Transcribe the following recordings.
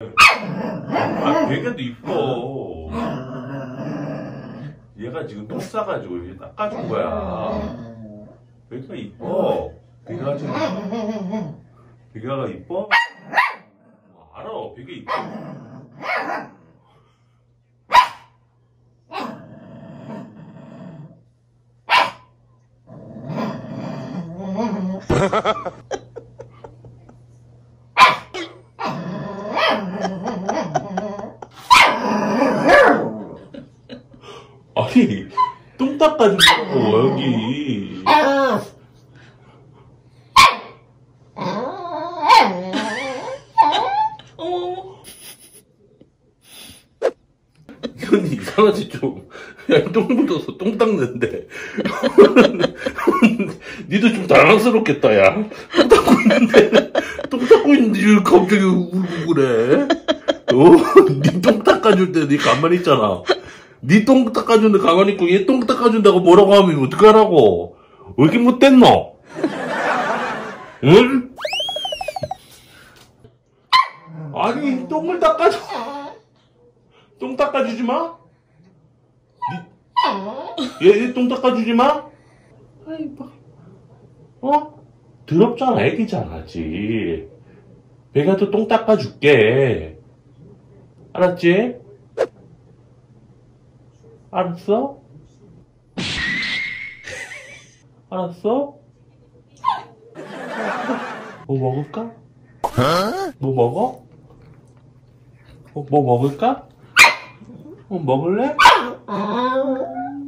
아, 되게도 이뻐. 얘가 지금 똥 싸가지고 이렇게 닦아준 거야. 되게 이뻐. 비가 지금. 비가가 이뻐? 알아, 되게 이뻐. 아니, 똥 닦아주고 여기. 이건 이상하지 좀. 야, 똥 묻어서 똥 닦는데. 니도 좀 당황스럽겠다, 야. 똥 닦고 있는데, 갑자기 울고 그래. 니 똥 닦아줄 때 니 가만히 있잖아. 니 똥 닦아주는데 가만히 있고 얘 똥 닦아준다고 뭐라고 하면 어떡하라고. 왜 이렇게 못됐노? 응? 아니 똥을 닦아줘. 똥 닦아주지 마? 얘 똥 닦아주지 마? 아이 봐. 어? 더럽잖아. 애기잖아 지. 배가 또 똥 닦아줄게. 알았지? 알았어? 알았어? 뭐 먹을까? 뭐 먹어? 뭐 먹을까? 먹을래?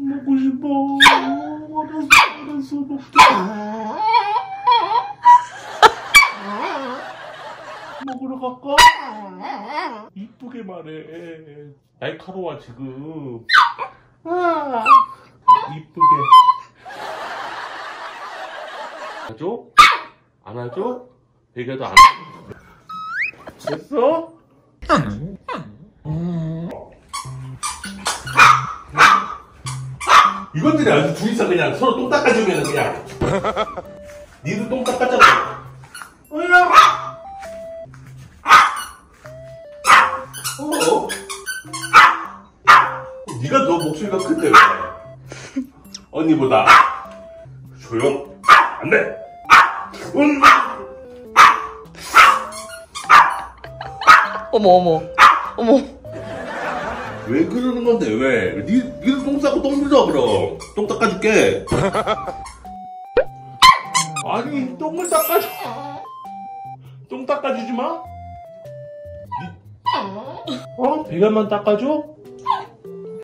먹고 싶어. 알았어, 먹자. 먹으러 갈까? 이쁘게 말해. 날카로워 지금. 이쁘게. 안아줘? 안아줘? 얘기도 안. 됐어? 이것들이 아주 둘이서 그냥 서로 똥 닦아주면 그냥. 니도 똥 닦았잖아. 니가 너 목소리가 큰데 왜? 언니보다 조용 안 돼. 어머 어머 어머. 왜 그러는 건데 왜? 니도 똥 싸고 똥 물자 그럼. 똥 닦아줄게. 아니 똥을 닦아줘. 똥 닦아주지 마. 어? 비가만 닦아줘?